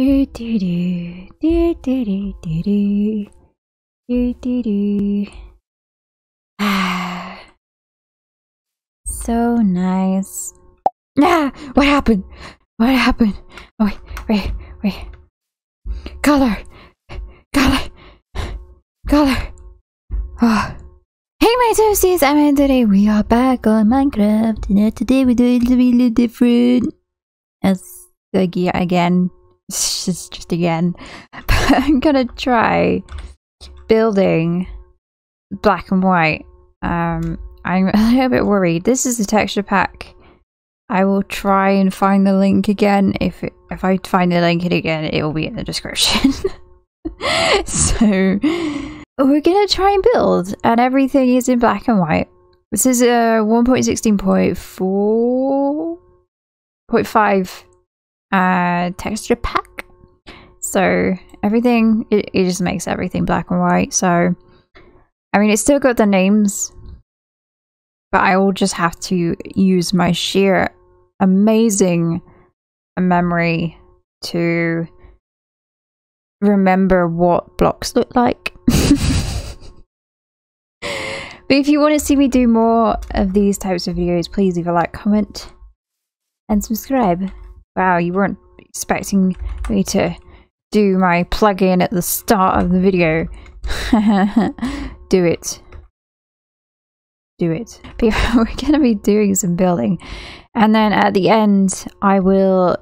So nice. Ah, what happened? What happened? Oh, wait. Color. Oh. Hey my toasties, I'm in today. We are back on Minecraft. And today we do it a little different. As again. Just again. But I'm gonna try building black and white. I'm a little bit worried. This is the texture pack. I will try and find the link again. If I find the link again, it will be in the description. So we're gonna try and build, and everything is in black and white. This is a 1.16.4.5 texture pack, so everything it just makes everything black and white. So I mean, it's still got the names, but I will just have to use my sheer amazing memory to remember what blocks look like. But if you want to see me do more of these types of videos, please leave a like, comment and subscribe. Wow, you weren't expecting me to do my plug-in at the start of the video. Do it. But we're going to be doing some building. And then at the end, I will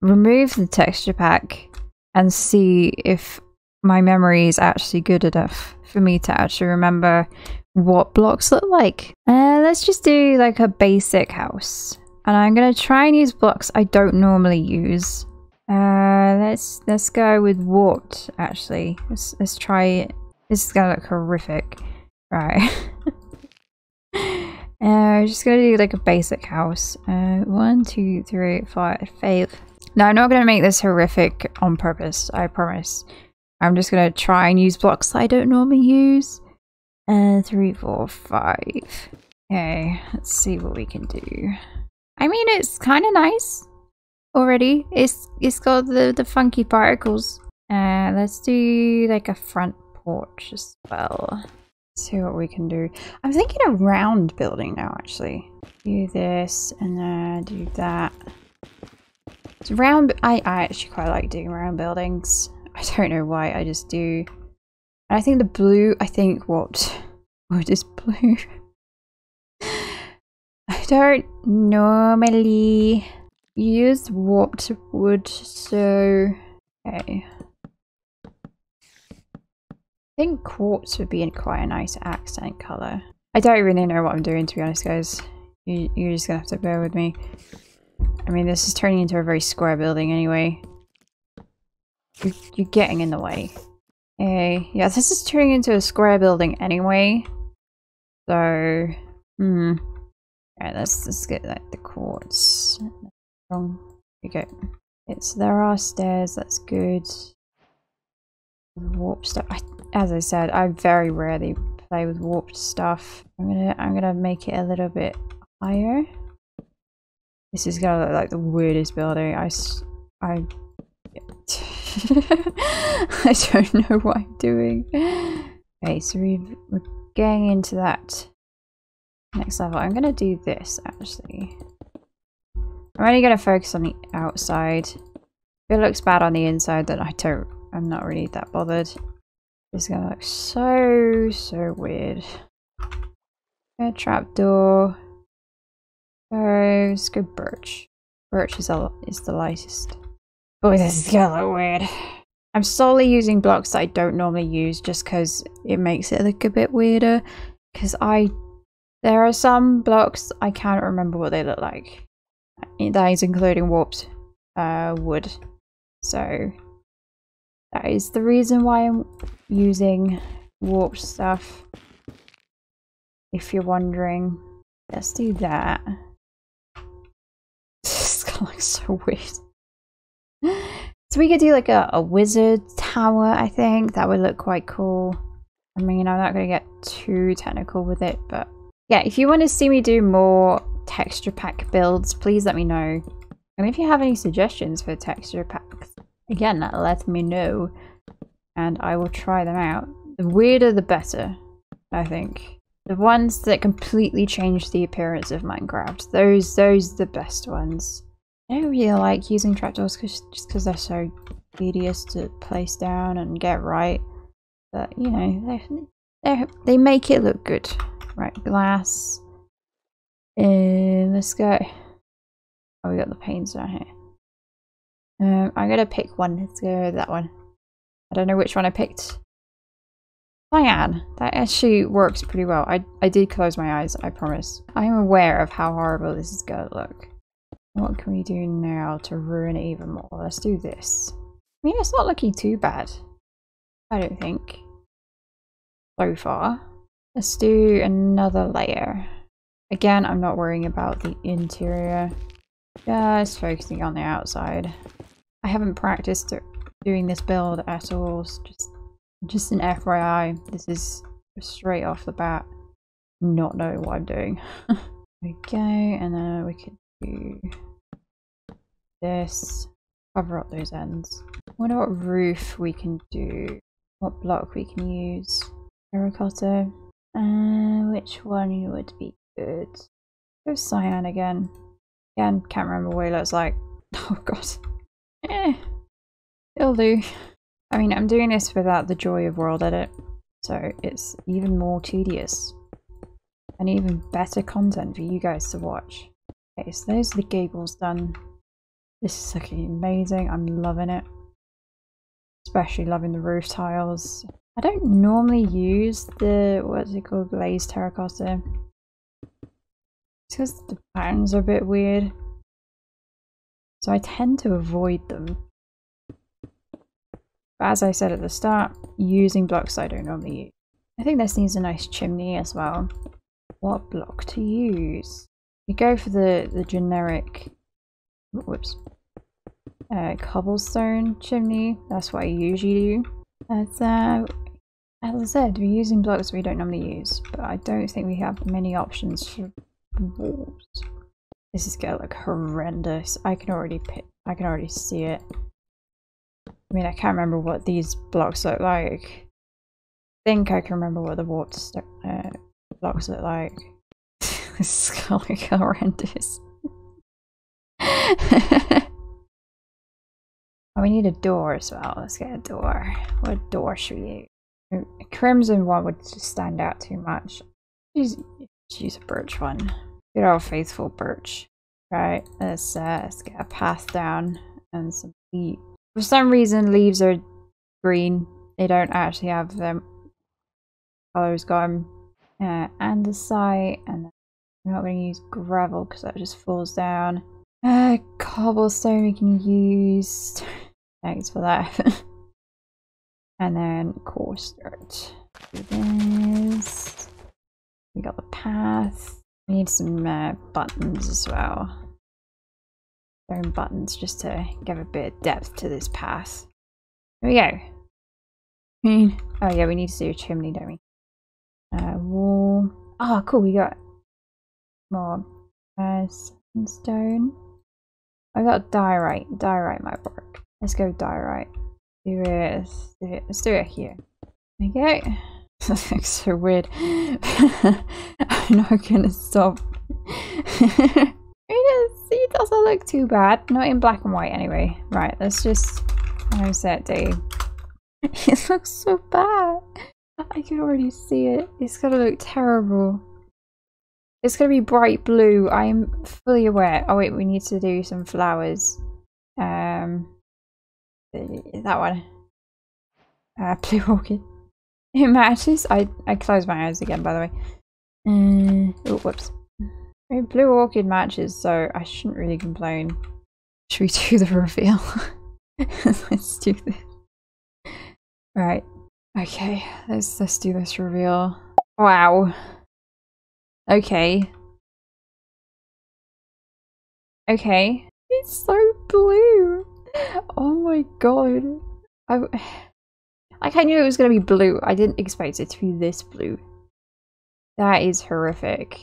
remove the texture pack and see if my memory is actually good enough for me to actually remember what blocks look like. Let's just do like a basic house. And I'm gonna try and use blocks I don't normally use. Let's go with warped. Actually, let's try it. This is gonna look horrific, right? I'm just gonna do like a basic house. 1, 2, 3, 4, 5. No, I'm not gonna make this horrific on purpose. I promise. I'm just gonna try and use blocks I don't normally use. 3, 4, 5. Okay, let's see what we can do. I mean, it's kind of nice already. It's got the funky particles. Let's do like a front porch as well. See what we can do. I'm thinking a round building now, actually. Do this and then do that. It's round. I actually quite like doing round buildings. I don't know why, I just do. And I think the blue, I think what is blue? I don't normally use warped wood, so okay. I think quartz would be in quite a nice accent color. I don't really know what I'm doing, to be honest, guys. You're just gonna have to bear with me. I mean, this is turning into a very square building anyway. You're getting in the way. Okay, yeah, this is turning into a square building anyway. So, Alright, let's get like the quartz. There we go. So there are stairs, that's good. Warp stuff. As I said, I very rarely play with warped stuff. I'm gonna make it a little bit higher. This is gonna look like the weirdest building. I don't know what I'm doing. Okay, so we're going into that next level. I'm gonna do this actually. I'm only gonna focus on the outside. If it looks bad on the inside, then I'm not really that bothered. It's gonna look so weird. A trapdoor. Oh, let's go birch. Birch is the lightest. Oh, this is gonna look weird. I'm solely using blocks that I don't normally use just because it makes it look a bit weirder. Because there are some blocks I can't remember what they look like. That is including warped wood. So that is the reason why I'm using warped stuff, if you're wondering. Let's do that. This is gonna look so weird. So we could do like a wizard tower, I think. That would look quite cool. I mean, I'm not gonna get too technical with it, but yeah, if you want to see me do more texture pack builds, please let me know. And if you have any suggestions for texture packs, Again, let me know and I will try them out. The weirder the better, I think. The ones that completely change the appearance of Minecraft, those are the best ones. I don't really like using trapdoors just because they're so tedious to place down and get right. But, you know, they make it look good. Right, glass. Let's go. Oh, we got the panes down here. I'm gonna pick one. Let's go that one. I don't know which one I picked. Cyan. That actually works pretty well. I did close my eyes, I promise. I'm aware of how horrible this is gonna look. What can we do now to ruin it even more? Let's do this. I mean, it's not looking too bad, I don't think. So far. Let's do another layer. Again, I'm not worrying about the interior. Just focusing on the outside. I haven't practiced doing this build at all, so just an FYI, this is straight off the bat, not knowing what I'm doing. Okay, and then we can do this, cover up those ends. I wonder what roof we can do, what block we can use. Terracotta, which one would be good? Go cyan again. Again, can't remember what it looks like. Oh god. Eh, it'll do. I mean, I'm doing this without the joy of world edit, so it's even more tedious. And even better content for you guys to watch. Okay, so those are the gables done. This is looking amazing, I'm loving it. Especially loving the roof tiles. I don't normally use the, what's it called, glazed terracotta. It's because the patterns are a bit weird, so I tend to avoid them. But as I said at the start, using blocks I don't normally use. I think this needs a nice chimney as well. What block to use? You go for the generic, whoops, cobblestone chimney. That's what I usually do. That's as I said, we're using blocks we don't normally use, but I don't think we have many options for walls. This is gonna look horrendous. I can already see it. I mean, I can't remember what these blocks look like. I think I can remember what the water blocks look like. This is gonna look horrendous. Oh, we need a door as well. Let's get a door. What door should we use? A crimson one would just stand out too much. Use a birch one. Good old faithful birch. Right, let's get a path down and some leaves. For some reason leaves are green. They don't actually have them. Color's gone. Andesite, and I'm not going to use gravel because that just falls down. Cobblestone we can use. Thanks for that. And then coarse dirt. Do this. We got the path. We need some buttons as well. Stone buttons just to give a bit of depth to this path. Here we go. Oh yeah, we need to do a chimney, don't we? Wall. Oh cool, we got more sandstone. I got diorite. Diorite might work. Let's go diorite. Do it. Let's do it here. Okay. This looks so weird. I'm not gonna stop. It doesn't look too bad. Not in black and white anyway. Right, let's just set day. It looks so bad. I can already see it. It's gonna look terrible. It's gonna be bright blue. I'm fully aware. Oh wait, we need to do some flowers. That one. Blue orchid. It matches. I closed my eyes again, by the way. Oh, whoops. I mean, blue orchid matches, so I shouldn't really complain. Should we do the reveal? Let's do this. Right. Okay. Let's do this reveal. Wow. Okay. Okay. It's so blue. Oh my god. Like, I knew it was going to be blue. I didn't expect it to be this blue. That is horrific.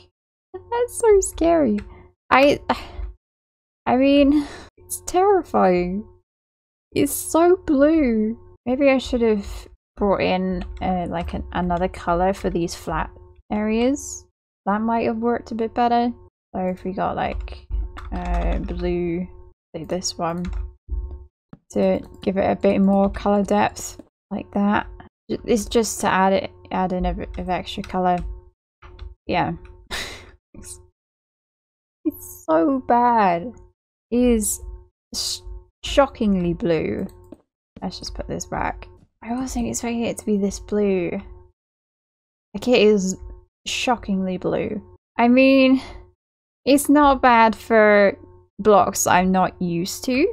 That's so scary. I mean, it's terrifying. It's so blue. Maybe I should have brought in like another color for these flat areas. That might have worked a bit better. So if we got like blue, like this one, to give it a bit more color depth, like that. It's just to add in a bit of extra color. Yeah. It's so bad. It is shockingly blue. Let's just put this back. I wasn't expecting it to be this blue. Like, it is shockingly blue. I mean, it's not bad for blocks I'm not used to.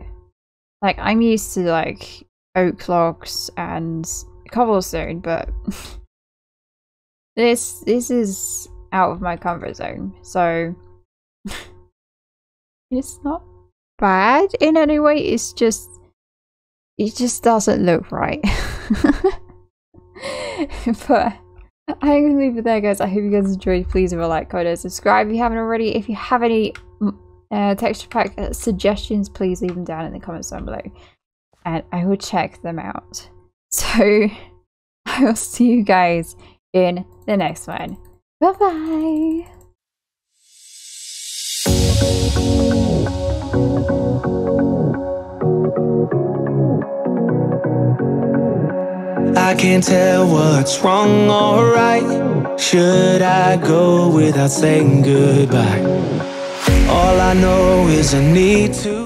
Like, I'm used to like oak logs and cobblestone, but this is out of my comfort zone, so it's not bad in any way. It's just, it just doesn't look right. But I'm gonna leave it there, guys. I hope you guys enjoyed. Please leave a like, comment, subscribe if you haven't already. If you have any texture pack suggestions, please leave them down in the comments down below and I will check them out. So I will see you guys in the next one. Bye bye. I can't tell what's wrong or right. Should I go without saying goodbye? All I know is I need to